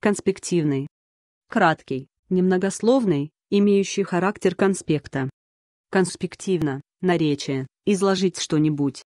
конспективный, краткий, немногословный, имеющий характер конспекта. Конспективно, наречие, изложить что-нибудь,